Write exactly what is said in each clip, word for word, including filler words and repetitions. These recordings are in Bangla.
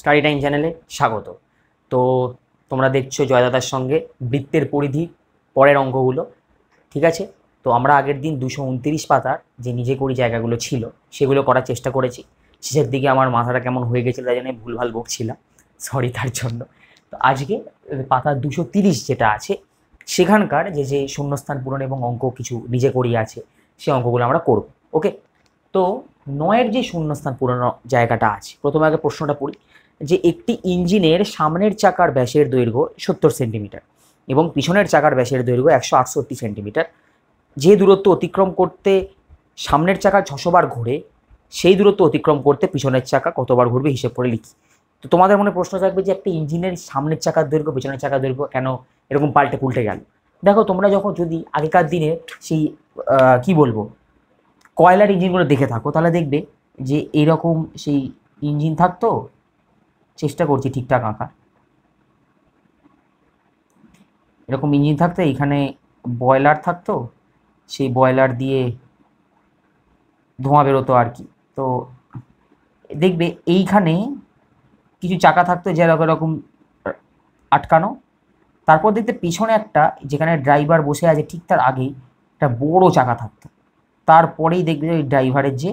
স্টাডি টাইম চ্যানেলে স্বাগত। তো তোমরা দেখছো জয়দাদার সঙ্গে বৃত্তের পরিধি পরের অঙ্কগুলো, ঠিক আছে। তো আমরা আগের দিন দুশো উনত্রিশ পাতার যে নিজে করি জায়গাগুলো ছিল সেগুলো করার চেষ্টা করেছি। শেষের দিকে আমার মাথাটা কেমন হয়ে গেছিলো, তাই জন্য ভুলভাল বকছিলাম, সরি তার জন্য। তো আজকে পাতা দুশো তিরিশ যেটা আছে সেখানকার যে যে শূন্যস্থান পূরণ এবং অঙ্ক কিছু নিজে করি আছে সে অঙ্কগুলো আমরা করব, ওকে। তো নয়ের যে শূন্যস্থান পুরনো জায়গাটা আছে, প্রথমে আগে প্রশ্নটা পড়ি যে একটি ইঞ্জিনের সামনের চাকার ব্যাসের দৈর্ঘ্য সত্তর সেন্টিমিটার এবং পিছনের চাকার ব্যাসের দৈর্ঘ্য একশো আটষট্টি সেন্টিমিটার। যে দূরত্ব অতিক্রম করতে সামনের চাকা ছশো বার ঘোরে, সেই দূরত্ব অতিক্রম করতে পিছনের চাকা কতবার ঘুরবে হিসেব করে লিখি। তো তোমাদের মনে প্রশ্ন থাকবে যে একটা ইঞ্জিনের সামনের চাকার দৈর্ঘ্য পিছনের চাকার দৈর্ঘ্য কেন এরকম পাল্টে পুল্টে গেল। দেখো তোমরা যখন যদি আগেকার দিনে সেই কি বলবো কয়লার ইঞ্জিনগুলো দেখে থাকো, তাহলে দেখবে যে এরকম সেই ইঞ্জিন থাকতো, চেষ্টা করছি ঠিকঠাক আঁকা, এরকম ইঞ্জিন থাকতো, এখানে বয়লার থাকতো, সেই বয়লার দিয়ে ধোঁয়া বেরোতো আর কি। তো দেখবে এইখানে কিছু চাকা থাকতো যেরকম এরকম আটকানো, তারপর দেখতে পিছনে একটা যেখানে ড্রাইভার বসে আছে ঠিক তার আগেই একটা বড় চাকা থাকতো, তারপরেই দেখবে ওই ড্রাইভারের যে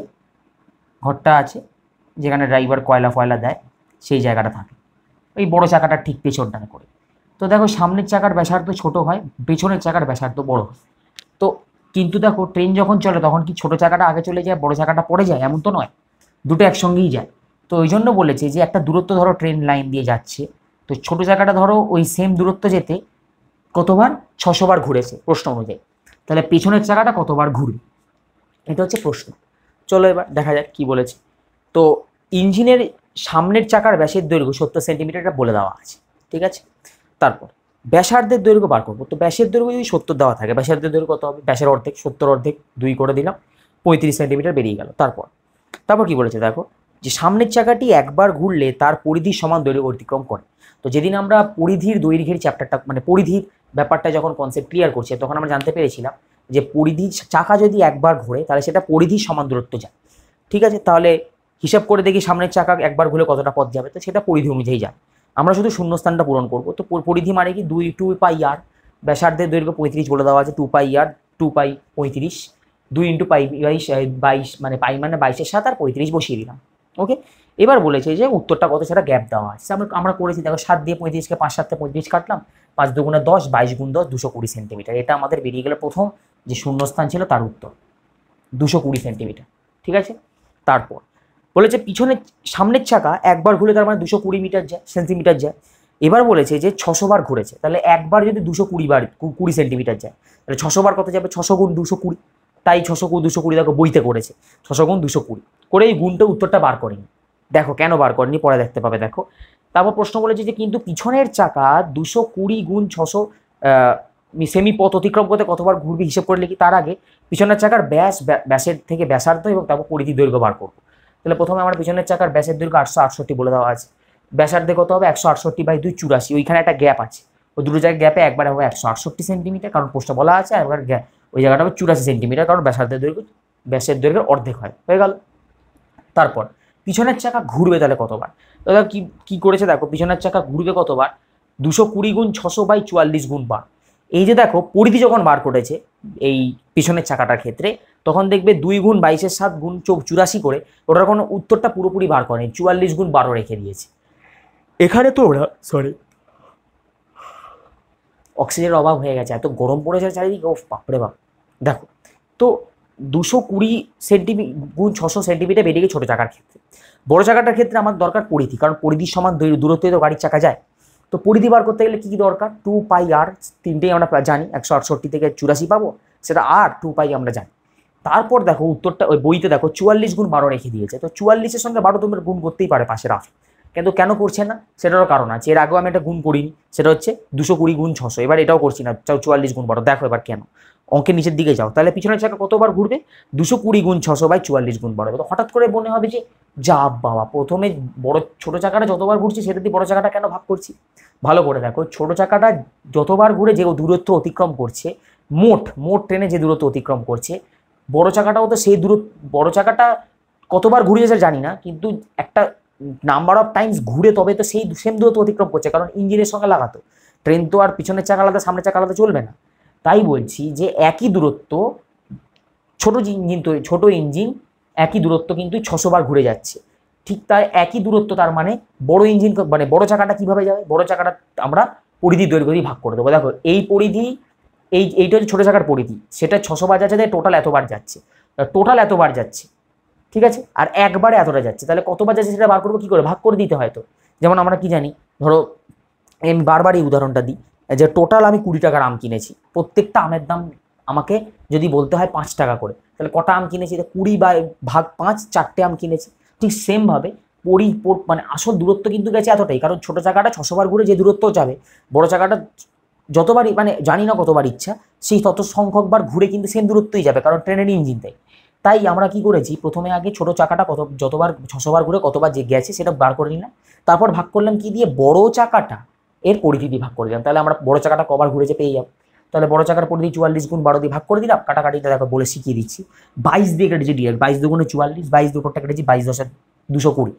ঘরটা আছে যেখানে ড্রাইভার কয়লা ফয়লা দেয় সেই জায়গাটা থাকে, ওই বড় চাকাটা ঠিক পেছনটা করে। তো দেখো সামনের চাকার ব্যাসার্ধ ছোট হয়, পেছনের চাকার ব্যাসার্ধ বড় হয়। তো কিন্তু দেখো ট্রেন যখন চলে তখন কি ছোট চাকাটা আগে চলে যায় বড় চাকাটা পড়ে যায়, এমন তো নয়, দুটো একসঙ্গেই যায়। তো ওই জন্য বলেছে যে একটা দূরত্ব ধরো ট্রেন লাইন দিয়ে যাচ্ছে, তো ছোট চাকাটা ধরো ওই সেম দূরত্ব যেতে কতবার ছশো বার ঘুরেছে প্রশ্ন অনুযায়ী, তাহলে পেছনের চাকাটা কতবার ঘুরবে, এটা হচ্ছে প্রশ্ন। চলো এবার দেখা যাক কি বলেছে। তো ইঞ্জিনের সামনের চাকার ব্যাসের দৈর্ঘ্য সত্তর সেন্টিমিটারটা বলে দেওয়া আছে, ঠিক আছে। তারপর ব্যাসার্ধের দৈর্ঘ্য বার করবো। তো ব্যাসের দৈর্ঘ্য যদি সত্তর দেওয়া থাকে, ব্যাসার্ধের দৈর্ঘ্য কত হবে, ব্যাসের অর্ধেক, সত্তর অর্ধেক দুই করে দিলাম, পঁয়ত্রিশ সেন্টিমিটার বেরিয়ে গেল। তারপর তারপর কি বলেছে দেখো যে সামনের চাকাটি একবার ঘুরলে তার পরিধির সমান দৈর্ঘ্য অতিক্রম করে। তো যেদিন আমরা পরিধির দৈর্ঘ্যের চ্যাপ্টারটা মানে পরিধির ব্যাপারটা যখন কনসেপ্ট ক্লিয়ার করছি তখন আমরা জানতে পেরেছিলাম যে পরিধি চাকা যদি একবার ঘোরে তাহলে সেটা পরিধির সমান দূরত্ব যায়, ঠিক আছে। তাহলে হিসাব করে দেখি সামনের চাকা একবার ঘুরে কতটা পথ যাবে, তো সেটা পরিধি অনুযায়ী যাবে। আমরা শুধু শূন্যস্থানটা পূরণ করব। তো পরিধি মানে কি দুই টু পাই আর, ব্যাসার্ধের দৈর্ঘ্য পঁয়ত্রিশ বলে দেওয়া আছে, টু পাই আর, টু পাই পঁয়ত্রিশ, দুই ইন্টু পাই বাইশ, বাইশ মানে পাই মানে বাইশের সাত আর পঁয়ত্রিশ বসিয়ে দিলাম, ওকে। এবার বলেছে যে উত্তরটা কত সেটা গ্যাপ দেওয়া আছে, আমরা আমরা করেছি দেখো সাত দিয়ে পঁয়ত্রিশকে পাঁচ সাতটা পঁয়ত্রিশ কাটলাম, পাঁচ দুগুণে দশ, বাইশ গুণ দশ দুশো কুড়ি সেন্টিমিটার। এটা আমাদের বেরিয়ে গেলে প্রথম যে শূন্যস্থান ছিল তার উত্তর দুশো কুড়ি সেন্টিমিটার, ঠিক আছে। তারপর বলেছে পিছনে সামনের চাকা একবার ঘুরে তার মানে দুশো কুড়ি মিটার যায় সেন্টিমিটার যায়। এবার বলেছে যে ছশো বার ঘুরেছে, তাহলে একবার যদি দুশো কুড়ি বার কুড়ি সেন্টিমিটার যায় তাহলে ছশো বার কত যাবে, ছশো গুণ দুশো কুড়ি, তাই ছশো গুণ দুশো কুড়ি দেখো বইতে করেছে, ছশো গুণ দুশো কুড়ি করে এই গুণটা উত্তরটা বার করেনি। দেখো কেন বার করেনি পরে দেখতে পাবে। দেখো তারপর প্রশ্ন বলেছে যে কিন্তু পিছনের চাকা দুশো কুড়ি গুণ ছশো সেমি পথ অতিক্রম করতে কতবার ঘুরবে হিসেব করে লিখি। তার আগে পিছনের চাকার ব্যাস ব্যাসের থেকে ব্যাসার্ধ এবং তারপর পরিধি দৈর্ঘ্য বার করবো। তাহলে প্রথমে আমার পিছনের চাকার ব্যাসের দৈর্ঘ্য আটশো আটষট্টি বলে দেওয়া আছে, ব্যাসার্ধে কত হবে একশো আটষট্টি বাই দুই চুরাশি, ওইখানে একটা গ্যাপ আছে, ওই দুটো জায়গায় গ্যাপে একবার হবে একশো আটষট্টি সেন্টিমিটার কারণ প্রশ্ন বলা আছে, আর একবার গ্যাপ ওই জায়গাটা হবে চুরাশি সেন্টিমিটার কারণ ব্যাসার্ধের দৈর্ঘ্য ব্যাসের দৈর্ঘ্যের অর্ধেক হয়, হয়ে গেল। তারপর পিছনের চাকা ঘুরবে তাহলে কতবার, তাহলে কি কী করেছে দেখো পিছনের চাকা ঘুরবে কতবার, দুশো কুড়ি গুণ ছশো বাই চুয়াল্লিশ গুণ বার। এই যে দেখো পরিধি যখন বার করেছে এই পিছনের চাকাটার ক্ষেত্রে তখন দেখবে দুই গুণ বাইশের সাত গুণ চুরাশি করে, ওটার কোনো উত্তরটা পুরোপুরি বার করেনি, চুয়াল্লিশ গুণ বারো রেখে দিয়েছে। এখানে তো ওরা সরি অক্সিজেনের অভাব হয়ে গেছে, এত গরম পড়েছে চারিদিকে, ও বাপরে বাপ। দেখো তো দুশো কুড়ি সেন্টিমি গুণ ছশো সেন্টিমিটার বেরিয়ে গেছে ছোটো চাকার ক্ষেত্রে, বড়ো চাকাটার ক্ষেত্রে আমার দরকার পরিধি কারণ পরিধির সমান দূরত্বে তো গাড়ির চাকা যায়। তো পরিধি বার করতে গেলে কী কী দরকার, টু পাই আর, তিনটেই আমরা জানি, একশো আটষট্টি থেকে চুরাশি পাবো সেটা আর টু পাই আমরা জানি। তারপর দেখো উত্তরটা ওই বইতে দেখো চুয়াল্লিশ গুণ বারো রেখে দিয়েছে, তো চুয়াল্লিশের সঙ্গে বারো তোমরা গুণ করতেই পারে পাশে রাফ, কিন্তু কেন করছে না সেটারও কারণ আছে। এর আগেও আমি একটা গুণ করিনি, সেটা হচ্ছে দুশো কুড়ি গুণ ছশো, এবার এটাও করছি না, চাও চুয়াল্লিশ গুণ বারো। দেখো এবার কেন, অঙ্কের নিচের দিকে যাও, তাহলে পিছনের চাকা কতবার ঘুরবে, দুশো কুড়ি গুণ ছশো বাই চুয়াল্লিশ গুণ বারো। তো হঠাৎ করে মনে হবে যে যা বাবা প্রথমে বড় ছোটো চাকাটা যতবার ঘুরছি সেটা দিয়ে বড়ো চাকাটা কেন ভাগ করছি। ভালো করে দেখো ছোটো চাকাটা যতবার ঘুরে যে দূরত্ব অতিক্রম করছে, মোট মোট ট্রেনে যে দূরত্ব অতিক্রম করছে, বড়ো চাকাটাও তো সেই দূরত্ব, বড়ো চাকাটা কতবার ঘুরিয়েছে জানি না কিন্তু একটা নাম্বার অফ টাইমস ঘুরে তবে তো সেই সেম দূরত্ব অতিক্রম করছে, কারণ ইঞ্জিনের সঙ্গে লাগাতো। ট্রেন তো আর পিছনের চাকা আলাদা সামনের চাকা আলাদা চলবে না। তাই বলছি যে একই দূরত্ব ছোটো ইঞ্জিন তৈরি ছোটো ইঞ্জিন একই দূরত্ব কিন্তু ছশো বার ঘুরে যাচ্ছে। ঠিক তাই একই দূরত্ব, তার মানে বড় ইঞ্জিন মানে বড় চাকাটা কীভাবে যাবে? বড় চাকাটা আমরা পরিধি দৈর্ঘ্য দিয়ে ভাগ করে দেবো। দেখো এই পরিধি এই এইটা হচ্ছে ছোটো চাকার পরিধি, সেটা ছশো বার যাচ্ছে, তাই টোটাল এতবার যাচ্ছে, টোটাল এতবার যাচ্ছে, ঠিক আছে। আর একবারে এতটা যাচ্ছে, তাহলে কতবার যাচ্ছে সেটা বার করবো কী করে? ভাগ করে দিতে হয়। তো যেমন আমরা কি জানি, ধরো আমি বারবার এই উদাহরণটা দিই যে টোটাল আমি কুড়ি টাকার আম কিনেছি, প্রত্যেকটা আমের দাম আমাকে যদি বলতে হয় পাঁচ টাকা করে, তাহলে কটা আম কিনেছি? কুড়ি বা ভাগ পাঁচ, চারটে আম কিনেছি। ঠিক সেমভাবে পরি মানে আসল দূরত্ব কিন্তু গেছে এতটাই, কারণ ছোটো চাকাটা ছশো বার ঘুরে যে দূরত্ব যাবে, বড়ো চাকাটা যতবারই মানে জানি না কতবার ইচ্ছা সেই তত সংখ্যকবার ঘুরে কিন্তু সেম দূরত্বই যাবে, কারণ ট্রেনের ইঞ্জিন তাই। তাই আমরা কি করেছি, প্রথমে আগে ছোটো চাকাটা কত যতবার ছশো বার ঘুরে কতবার যে গেছে সেটা বার করে নিলাম, তারপর ভাগ করলাম কি দিয়ে? বড়ো চাকাটা এর পরিধি দিয়ে ভাগ করে দিলাম, তাহলে আমরা বড়ো চাকাটা কবার ঘুরে যে পেয়ে যাব। তাহলে বড়ো চাকার পরিধি চুয়াল্লিশ গুণ বারো দিয়ে ভাগ করে দিলাম, কাটাকাটিটা দেখো বলে শিখিয়ে দিচ্ছি। বাইশ দিয়ে কেটেছি ডিরেক্ট, বাইশ দুগুণে চুয়াল্লিশ, বাইশ দুটোটা কেটেছি, বাইশ দশে দুশো কুড়ি।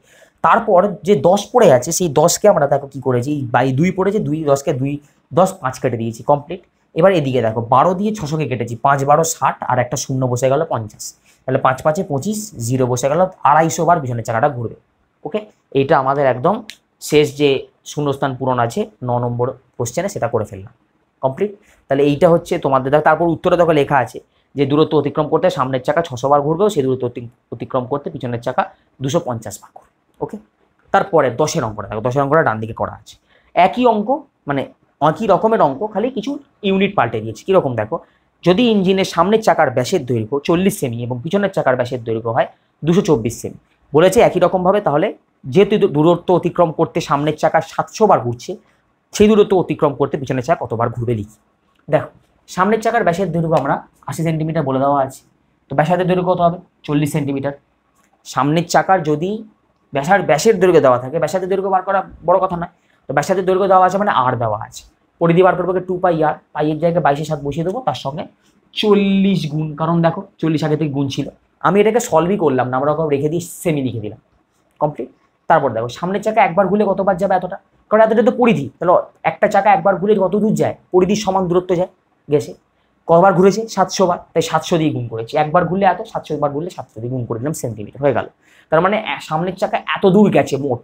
তারপর যে দশ পড়ে আছে সেই দশকে আমরা দেখো কী করেছি, বাই দুই পড়েছে, দুই দশকে দুই দশ পাঁচ কেটে দিয়েছি কমপ্লিট। এবার এদিকে দেখো বারো দিয়ে ছশোকে কেটেছি, পাঁচ বারো ষাট, আর একটা শূন্য বসে গেল পঞ্চাশ, তাহলে পাঁচ পাঁচে পঁচিশ, জিরো বসে গেল, আড়াইশো বার পিছনের চাকাটা ঘুরবে। ওকে, এইটা আমাদের একদম শেষ যে শূন্যস্থান পূরণ আছে ন নম্বর কোশ্চেনে সেটা করে ফেললাম কমপ্লিট। তাহলে এইটা হচ্ছে তোমাদের। তারপর উত্তরে দেখো লেখা আছে যে দূরত্ব অতিক্রম করতে সামনের চাকা ছশো বার ঘুরবেও, সেই দূরত্ব অতিক্রম করতে পিছনের চাকা দুশো পঞ্চাশ বার ঘুরবে। ওকে, তারপরে দশের অঙ্কটা দেখো, দশের অঙ্কটা ডান দিকে করা আছে, একই অঙ্ক মানে একই রকমের অঙ্ক, খালি কিছু ইউনিট পাল্টে দিয়েছে। কীরকম দেখো, যদি ইঞ্জিনের সামনের চাকার ব্যাসের দৈর্ঘ্য চল্লিশ সেমি এবং পিছনের চাকার ব্যাসের দৈর্ঘ্য হয় দুশো চব্বিশ সেমি বলেছে একই রকমভাবে, তাহলে যেহেতু দূরত্ব অতিক্রম করতে সামনের চাকা সাতশো বার ঘুরছে, সেই দূরত্ব অতিক্রম করতে পিছনের চাকা কতবার ঘুরবে লিখি। দেখো সামনের চাকার ব্যাসের দৈর্ঘ্য আমরা আশি সেন্টিমিটার বলে দেওয়া আছে, তো ব্যাসার্ধের দৈর্ঘ্য কত হবে? চল্লিশ সেন্টিমিটার। সামনের চাকার যদি ব্যাসার ব্যাসের দৈর্ঘ্য দেওয়া থাকে, ব্যাসার্ধের দৈর্ঘ্য বার করা বড় কথা নয়, তো ব্যাসার্ধের দৈর্ঘ্য দেওয়া আছে মানে আর দেওয়া আছে, পরিধি বার করবো টু পাই আর, পাইয়ের জায়গায় বাইশে সাত বসিয়ে দেবো, তার সঙ্গে চল্লিশ গুণ, কারণ দেখো চল্লিশ আগে থেকে গুণ ছিল। আমি এটাকে সলভই করলাম না, আমরা রেখে দিয়ে সেমি লিখে দিলাম কমপ্লিট। তারপর দেখো সামনের চাকা একবার ঘুরলে কতবার যাবে? এতটা, কারণ এতটা তো পরিধি, তাহলে একটা চাকা একবার ঘুরে কত দূর যায়? পরিধির সমান দূরত্ব যায়। গেছে কবার ঘুরেছে? সাতশো বার, তাই সাতশো দিয়ে গুণ করেছি, একবার ঘুরলে এত, সাতশো বার ঘুরলে সাতশো দিয়ে গুণ করে দিলাম, সেন্টিমিটার হয়ে গেল। তার মানে সামনের চাকা এত দূর গেছে মোট,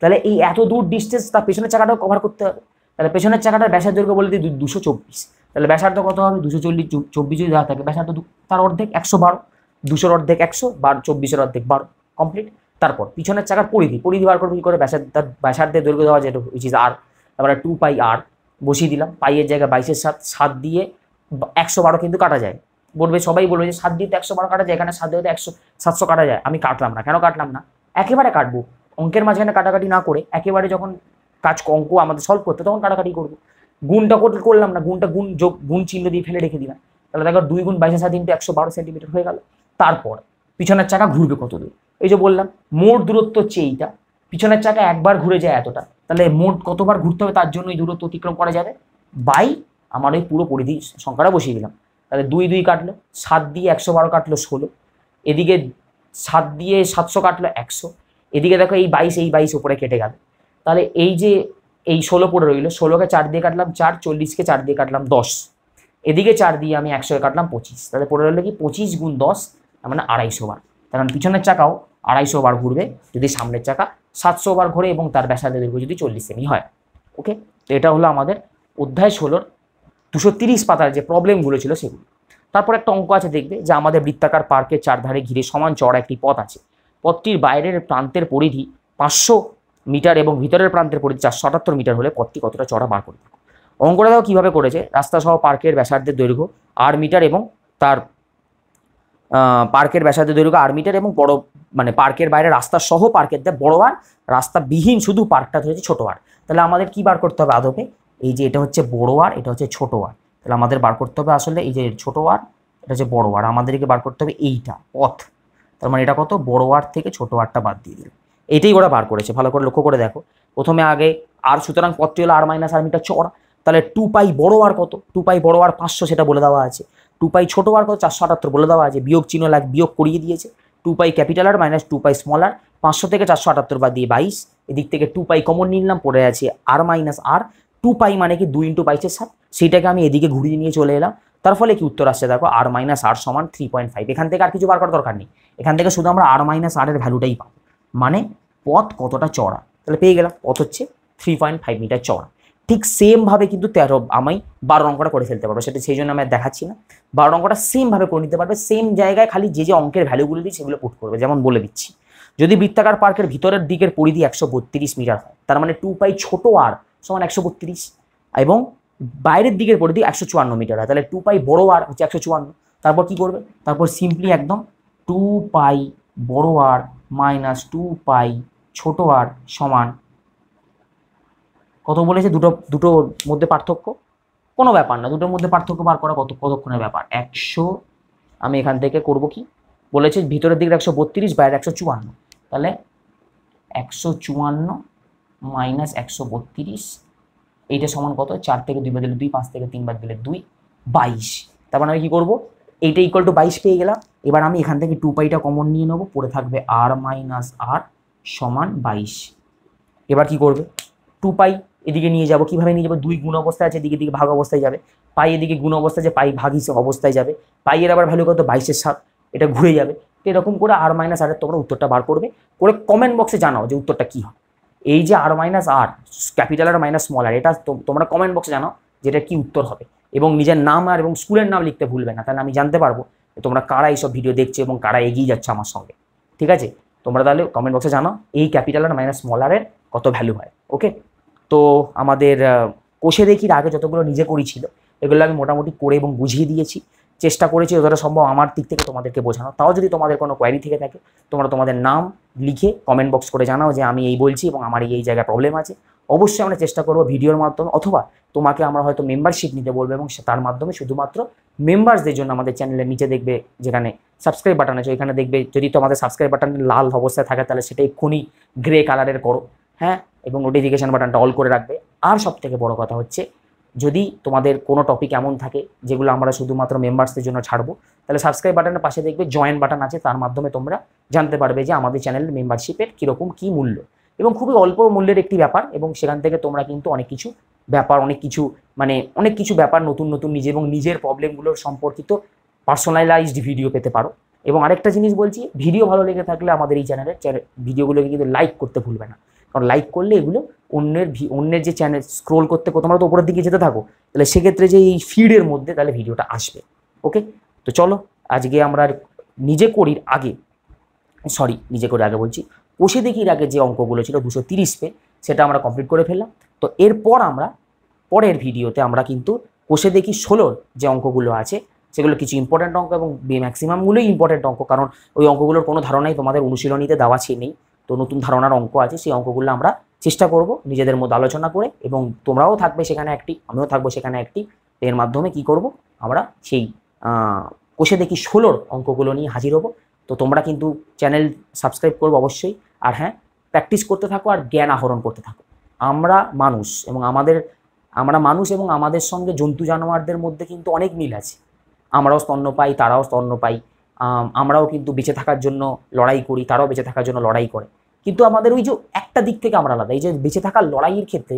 তাহলে এই এত দূর ডিস্টেন্স তার পেছনের চাকাটাও কভার করতে হবে, তাহলে পেছনের চাকাটার ব্যাসার দৈর্ঘ্য বলে দিই দুশো চব্বিশ, তাহলে ব্যাসার্ধ কত হবে? দুশো চল্লিশ, চব্বিশ যদি দেওয়া থাকে ব্যাসার্ধ তার অর্ধেক একশো বারো, দুশোর অর্ধেক একশো বারো, চব্বিশের অর্ধেক বারো কমপ্লিট। তারপর পিছনের চাকার পরিধি, পরিধি বার করবো কী করে? ব্যাসার ব্যাসার্ধের দৈর্ঘ্য দেওয়া যেটা উইচ ইজ আর, তারপরে টু পাই আর বসিয়ে দিলাম, পাইয়ের জায়গায় বাইশের সাত, সাত দিয়ে একশো বারো কিন্তু কাটা যায়, বলবে সবাই বলবে যে সাত দিয়ে তো একশো বারো কাটা যায়, এখানে সাত দিয়ে তো একশো সাতশো কাটা যায়, আমি কাটলাম না। কেন কাটলাম না? একেবারে কাটবো, অঙ্কের মাঝখানে কাটাকাটি না করে একেবারে যখন কাজ অঙ্ক আমাদের সলভ করতে তখন কাটাকাটি করবো, গুণটা করলাম না, গুণটা গুণ যোগ গুণ চিহ্ন দিয়ে ফেলে রেখে দিলাম, তাহলে দেখো দুই গুণ বাইশের সাত ইন্টু একশো বারো সেন্টিমিটার হয়ে গেল। তারপর পিছনের চাকা ঘুরবে কত দূর? এই যে বললাম মোট দূরত্ব হচ্ছে এইটা, পিছনের চাকা একবার ঘুরে যায় এতটা, তাহলে মোট কতবার ঘুরতে হবে তার জন্য এই দূরত্ব অতিক্রম করা যাবে বাই আমার ওই পুরো পরিধি সংখ্যাটা বসিয়ে দিলাম। তাহলে দুই দুই কাটলো, সাত দিয়ে একশো বারো কাটলো ষোলো, এদিকে সাত দিয়ে সাতশো কাটলো একশো, এদিকে দেখো এই বাইশ এই বাইশ উপরে কেটে গেল, তাহলে এই যে এই ষোলো পড়ে রইলো, ষোলোকে চার দিয়ে কাটলাম চার, চল্লিশকে চার দিয়ে কাটলাম দশ, এদিকে চার দিয়ে আমি একশোকে কাটলাম পঁচিশ, তাহলে পড়ে রইলো কি পঁচিশ গুণ দশ, তার মানে আড়াইশো বার। তার মানে পিছনের চাকাও আড়াইশো বার ঘুরবে যদি সামনের চাকা সাতশো বার ঘোরে এবং তার ব্যাসার্ধের দৈর্ঘ্য যদি চল্লিশ সেমি হয়। ওকে, তো এটা হলো আমাদের অধ্যায় ষোলোর দুশো তিরিশ পাতার যে প্রবলেমগুলো ছিল সেগুলো। তারপর একটা অঙ্ক আছে দেখবে, যে আমাদের বৃত্তাকার পার্কের চারধারে ঘিরে সমান চড়া একটি পথ আছে, পথটির বাইরের প্রান্তের পরিধি পাঁচশো মিটার এবং ভিতরের প্রান্তের পরিধি চারশো আটাত্তর মিটার হলে পথটি কতটা চড়া বার করবে। অঙ্কটা দেখো কীভাবে করেছে, রাস্তাসহ পার্কের ব্যাসার্ধের দৈর্ঘ্য আট মিটার এবং তার পার্কের ব্যাসার্ধের দৈর্ঘ্য আট মিটার এবং বড় মানে পার্কের বাইরে রাস্তা সহ পার্কের দেয় বড় আর, রাস্তাবিহীন শুধু পার্কটা ধরেছে ছোটো আর। তাহলে আমাদের কি বার করতে হবে আদপে? এই যে এটা হচ্ছে বড় আর, এটা হচ্ছে ছোটো আর, তাহলে আমাদের বার করতে হবে আসলে এই যে ছোটো আর এটা হচ্ছে বড় আর, আমাদেরকে বার করতে হবে এইটা পথ, তার মানে এটা কত? বড় আর থেকে ছোটো আরটা বাদ দিয়ে দিল, এটাই ওরা বার করেছে। ভালো করে লক্ষ্য করে দেখো, প্রথমে আগে আর, সুতরাং পথটি হলো আর মাইনাস আর মিটার চড়া, তাহলে টু পাই বড় আর কত? টু পাই বড় আর পাঁচশো সেটা বলে দেওয়া আছে, টু পাই ছোটো আর কত? চারশো আটাত্তর বলে দেওয়া আছে, বিয়োগ চিহ্ন লাগ বিয়োগ করিয়ে দিয়েছে, two pi capital R minus two pi small r, पाँचशो के चारशो अठात्तर बा दिए बाईस एदिक टू पाई कमन निल पड़े आज R minus r two pi मान कि दुई इंटू बाइसर साथ से एदिके घूरिए नहीं चले एलम तर फले कि उत्तर आसছে देखो आर माइनस आर समान थ्री पॉइंट फाइव एखान किछु बार करार दरकार नेই एखान থেকে শুধু আমরা आर माइनस आर एर भैलूटाई पाबो माने पथ कतटा चौड़ा ताहले पेये गेलाम पथ हच्छे थ्री पॉइंट फाइव मीटर चौड़ा। ठीक सेम भावे किन्तु तेरो आमाई बारो अंकटा करे फेलते पारबो सेटा सेइजोन्य आमि देखाच्छि ना बारो अंकटा सेम भावे करे निते पारबे सेम जायगाय खाली जे जे अंकेर भैलूगुलो दिई सेगुलो पुट करबे जेमन बोले दिच्छि यदि वृत्ताकार पार्केर भितरेर दिकेर परिधि एकशो बत्रिश मीटर हय तार माने टू पाई छोटो आर समान एकशो बत्रिश एबं বাইরের দিকের পরিধি একশো চুয়ান্ন মিটার হয় তাহলে টু পাই বড় আর হচ্ছে একশো চুয়ান্ন তারপর কী করবে তারপর সিম্পলি একদম টু পাই বড় আর মাইনাস টু পাই ছোট আর সমান কত বলেছে দুটো দুটোর মধ্যে পার্থক্য কোনো ব্যাপার না দুটোর মধ্যে পার্থক্য বার করা কত কতক্ষণের ব্যাপার একশো আমি এখান থেকে করব কি বলেছে ভিতরের দিকে একশো বত্রিশ বাইরে একশো চুয়ান্ন তাহলে একশো চুয়ান্ন মাইনাস একশো বত্রিশ এইটা সমান কত চার থেকে দুই বাদ দিলে দুই পাঁচ থেকে তিন বাদ দিলে দুই বাইশ তারপর আমি কি করব এইটা ইকুয়াল টু বাইশ পেয়ে গেলাম এবার আমি এখান থেকে টু পাইটা কমন নিয়ে নেব পড়ে থাকবে আর মাইনাস আর সমান বাইশ এবার কি করবে টু পাই এদিকে নিয়ে যাব কিভাবে নিয়ে যাব দুই গুণ অবস্থায় আছে এদিকে দিকে ভাগ অবস্থায় যাবে পাই এদিকে গুণ অবস্থায় যে পাই ভাগ হিসেবে অবস্থায় যাবে পাই এর আবার ভ্যালু কত বাইশের সাত এটা ঘুরে যাবে এরকম করে আর মাইনাস আরের তোমরা উত্তরটা বার করবে করে কমেন্ট বক্সে জানাও যে উত্তরটা কী হয় এই যে R minus r capital R minus small আর এটা তোমরা কমেন্ট বক্সে জানাও যেটা কি উত্তর হবে এবং নিজের নাম আর এবং স্কুলের নাম লিখতে ভুলবে না তাহলে আমি জানতে পারবো তোমরা কারা এইসব ভিডিও দেখছো এবং কারা এগিয়ে যাচ্ছে আমার সঙ্গে। ঠিক আছে তোমরা তাহলে কমেন্ট বক্সে জানাও এই capital R minus small r এর কত ভ্যালু হয়। ওকে তো আমাদের কোষে দেখি আগে যতগুলো নিজে করেছিল এগুলো আমি মোটামুটি করে এবং বুঝিয়ে দিয়েছি চেষ্টা করেছি যতটা সম্ভব আমার দিক থেকে তোমাদেরকে বোঝানো তাও যদি তোমাদের কোনো কোয়েরি থেকে থাকে তোমরা তোমাদের নাম লিখে কমেন্ট বক্স করে জানাও যে আমি এই বলছি এবং আমার এই জায়গায় প্রবলেম আছে অবশ্যই আমরা চেষ্টা করব ভিডিওর মাধ্যমে অথবা তোমাকে আমরা হয়তো মেম্বারশিপ নিতে বলবো এবং তার মাধ্যমে শুধুমাত্র মেম্বারসদের জন্য আমাদের চ্যানেলের নিচে দেখবে যেখানে সাবস্ক্রাইব বাটন আছে ওইখানে দেখবে যদি তোমাদের সাবস্ক্রাইব বাটন লাল অবস্থায় থাকে তাহলে সেটা এক্ষুনি গ্রে কালারের করো হ্যাঁ এবং নোটিফিকেশান বাটনটা অল করে রাখবে। আর সবথেকে বড় কথা হচ্ছে যদি তোমাদের কোনো টপিক এমন থাকে যেগুলো আমরা শুধুমাত্র মেম্বারসদের জন্য ছাড়বো তাহলে সাবস্ক্রাইব বাটনের পাশে দেখবে জয়েন বাটন আছে তার মাধ্যমে তোমরা জানতে পারবে যে আমাদের চ্যানেলের মেম্বারশিপের কীরকম কী মূল্য এবং খুবই অল্প মূল্যের একটি ব্যাপার এবং সেখান থেকে তোমরা কিন্তু অনেক কিছু ব্যাপার অনেক কিছু মানে অনেক কিছু ব্যাপার নতুন নতুন নিজে এবং নিজের প্রবলেমগুলোর সম্পর্কিত পার্সোনালাইজড ভিডিও পেতে পারো। এবং আরেকটা জিনিস বলছি ভিডিও ভালো লেগে থাকলে আমাদের এই চ্যানেলের ভিডিওগুলোকে কিন্তু লাইক করতে ভুলবে না কারণ লাইক করলে এগুলো অন্যের অন্যের যে চ্যানেল স্ক্রোল করতে তোমরা তো উপরের দিকে যেতে থাকো তাহলে সেক্ষেত্রে যে এই ফিডের মধ্যে তাহলে ভিডিওটা আসবে। ওকে তো চলো আজকে আমরা নিজে করির আগে সরি নিজে করে আগে বলছি কোষে দেখির আগে যে অঙ্কগুলো ছিল দুশো তিরিশ পে সেটা আমরা কমপ্লিট করে ফেললাম। তো এরপর আমরা পরের ভিডিওতে আমরা কিন্তু কোষে দেখি ষোলোর যে অঙ্কগুলো আছে সেগুলো কিছু ইম্পর্ট্যান্ট অঙ্ক এবং ম্যাক্সিমামগুলোই ইম্পর্ট্যান্ট অঙ্ক কারণ ওই অঙ্কগুলোর কোনো ধারণাই তোমাদের অনুশীলনীতে দেওয়া ছিল নেই তো নতুন ধারণার অঙ্ক আছে সেই অঙ্কগুলো আমরা চেষ্টা করব নিজেদের মধ্যে আলোচনা করে এবং তোমরাও থাকবে সেখানে একটি আমিও থাকবো সেখানে একটি এর মাধ্যমে কি করব আমরা সেই কোষে দেখি ষোলোর অঙ্কগুলো নিয়ে হাজির হব। তো তোমরা কিন্তু চ্যানেল সাবস্ক্রাইব করবো অবশ্যই আর হ্যাঁ প্র্যাকটিস করতে থাকো আর জ্ঞান আহরণ করতে থাকো। আমরা মানুষ এবং আমাদের আমরা মানুষ এবং আমাদের সঙ্গে জন্তু জানোয়ারদের মধ্যে কিন্তু অনেক মিল আছে আমরাও স্তন্যপায়ী তারাও স্তন্যপায়ী আমরাও কিন্তু বেঁচে থাকার জন্য লড়াই করি তারাও বেঁচে থাকার জন্য লড়াই করে কিন্তু আমাদের ওই যে একটা দিক থেকে আমরা আলাদা এই যে বেঁচে থাকার লড়াইয়ের ক্ষেত্রে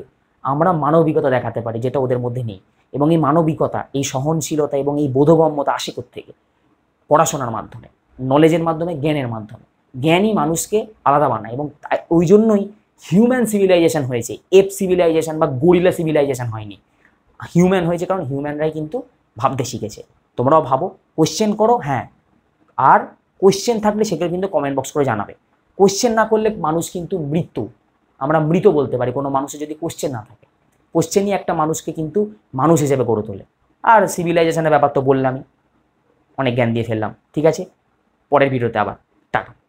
আমরা মানবিকতা দেখাতে পারি যেটা ওদের মধ্যে নেই এবং এই মানবিকতা এই সহনশীলতা এবং এই বোধগম্যতা আসে কোত্থেকে পড়াশোনার মাধ্যমে নলেজের মাধ্যমে জ্ঞানের মাধ্যমে জ্ঞানই মানুষকে আলাদা বানায় এবং ওই জন্যই হিউম্যান সিভিলাইজেশন হয়েছে এপ সিভিলাইজেশন বা গরিলা সিভিলাইজেশন হয়নি হিউম্যান হয়েছে কারণ হিউম্যানরাই কিন্তু ভাবতে শিখেছে। তোমরাও ভাবো কোশ্চেন করো হ্যাঁ আর কোশ্চেন থাকলে সেটা কিন্তু কমেন্ট বক্স করে জানাবে কোশ্চেন না করলে মানুষ কিন্তু মৃত আমরা মৃত বলতে পারি কোনো মানুষের যদি কোশ্চেন না থাকে কোশ্চেনই একটা মানুষকে কিন্তু মানুষ হিসেবে গড়ে তোলে। আর সিভিলাইজেশনের ব্যাপার তো বললামই অনেক জ্ঞান দিয়ে ফেললাম। ঠিক আছে পরের ভিডিওতে আবার টাটা।